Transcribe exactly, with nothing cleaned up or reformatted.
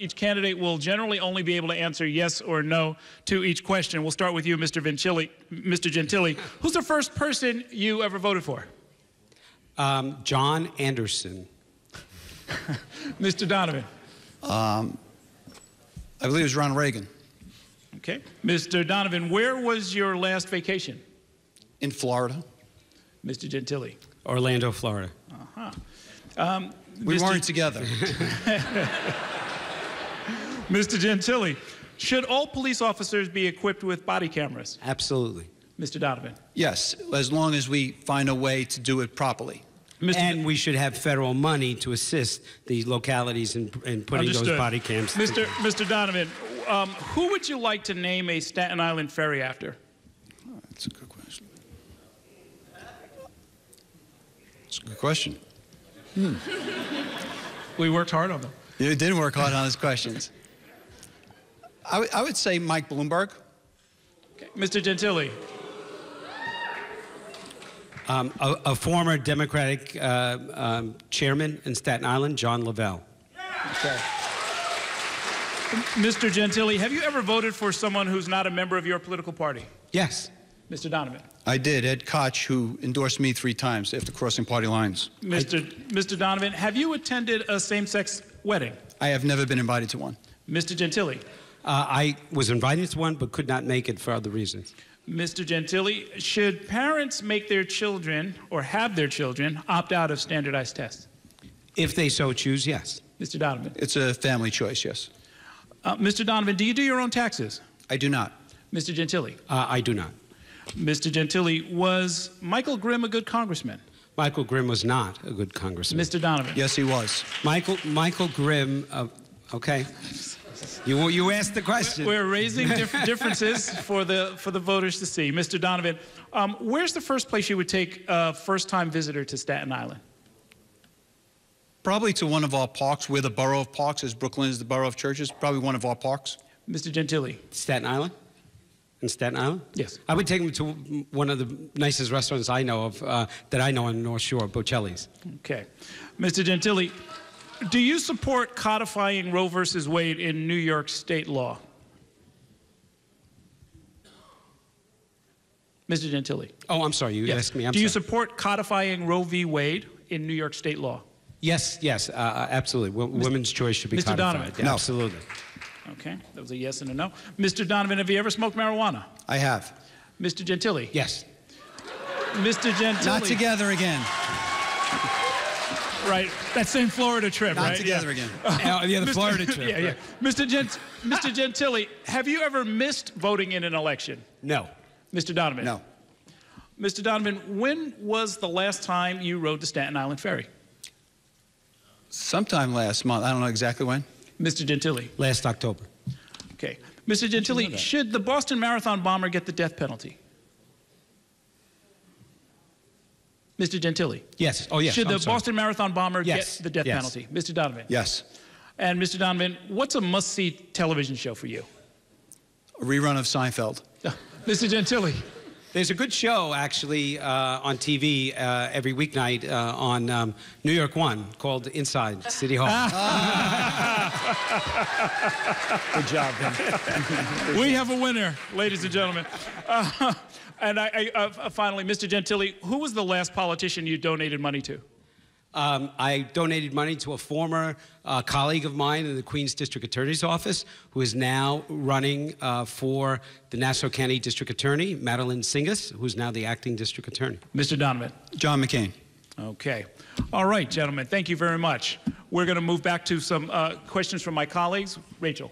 Each candidate will generally only be able to answer yes or no to each question. We'll start with you, Mister Gentile. Mister Gentile, who's the first person you ever voted for? Um, John Anderson. Mister Donovan. Um, I believe it was Ron Reagan. Okay. Mister Donovan, where was your last vacation? In Florida. Mister Gentile. Orlando, Florida. Uh-huh. Um, we Mister weren't together. Mister Gentile, should all police officers be equipped with body cameras? Absolutely. Mister Donovan? Yes, as long as we find a way to do it properly. Mister And we should have federal money to assist the localities in, in putting Understood. those body cams together. Mister Donovan, um, who would you like to name a Staten Island ferry after? Oh, that's a good question. That's a good question. Hmm. We worked hard on them. You did work hard on those questions. I, I would say Mike Bloomberg. Okay. Mister Gentile. Um, a, a former Democratic uh, um, chairman in Staten Island, John Lavelle. Yeah. Okay. Mister Gentile, have you ever voted for someone who's not a member of your political party? Yes. Mister Donovan. I did. Ed Koch, who endorsed me three times after crossing party lines. Mister I, Mister Donovan, have you attended a same-sex wedding? I have never been invited to one. Mister Gentile. Uh, I was invited to one, but could not make it for other reasons. Mister Gentile, should parents make their children, or have their children, opt out of standardized tests? If they so choose, yes. Mister Donovan. It's a family choice, yes. Uh, Mister Donovan, do you do your own taxes? I do not. Mister Gentile. Uh, I do not. Mister Gentile, was Michael Grimm a good congressman? Michael Grimm was not a good congressman. Mister Donovan. Yes, he was. Michael, Michael Grimm, uh, okay. You, you asked the question. We're raising dif differences for the, for the voters to see. Mister Donovan, um, where's the first place you would take a first-time visitor to Staten Island? Probably to one of our parks. We're the borough of parks, as Brooklyn is the borough of churches. Probably one of our parks. Mister Gentile. Staten Island? In Staten Island? Yes. I would take them to one of the nicest restaurants I know of, uh, that I know on the North Shore, Bocelli's. Okay. Mister Gentile, do you support codifying Roe versus Wade in New York state law? Mister Gentile. Oh, I'm sorry. You yes. asked me. I'm do sorry. you support codifying Roe v. Wade in New York state law? Yes, yes, uh, absolutely. W Mister Women's choice should be Mister codified. Donovan. Yeah, no. Absolutely. Okay. That was a yes and a no. Mister Donovan, have you ever smoked marijuana? I have. Mister Gentile. Yes. Mister Gentile. Not together again. Right, that same Florida trip, Not right? Not together yeah. again. Uh, yeah, the Mister Florida trip. Yeah, right. yeah. Mister Gent Mister Gentile, have you ever missed voting in an election? No. Mister Donovan? No. Mister Donovan, when was the last time you rode the Staten Island Ferry? Sometime last month. I don't know exactly when. Mister Gentile? Last October. Okay. Mister Gentile, you know should the Boston Marathon bomber get the death penalty? Mister Gentile? Yes. Oh, yes. Should the Boston Marathon bomber yes. get the death yes. penalty? Mister Donovan? Yes. And Mister Donovan, what's a must-see television show for you? A rerun of Seinfeld. Mister Gentile? There's a good show, actually, uh, on T V uh, every weeknight uh, on um, New York One called Inside City Hall. Good job, Ben. We have a winner, ladies and gentlemen. Uh, And I, I, uh, finally, Mister Gentile, who was the last politician you donated money to? Um, I donated money to a former uh, colleague of mine in the Queens District Attorney's Office, who is now running uh, for the Nassau County District Attorney, Madeline Singas, who's now the acting district attorney. Mister Donovan. John McCain. Okay. All right, gentlemen, thank you very much. We're going to move back to some uh, questions from my colleagues. Rachel.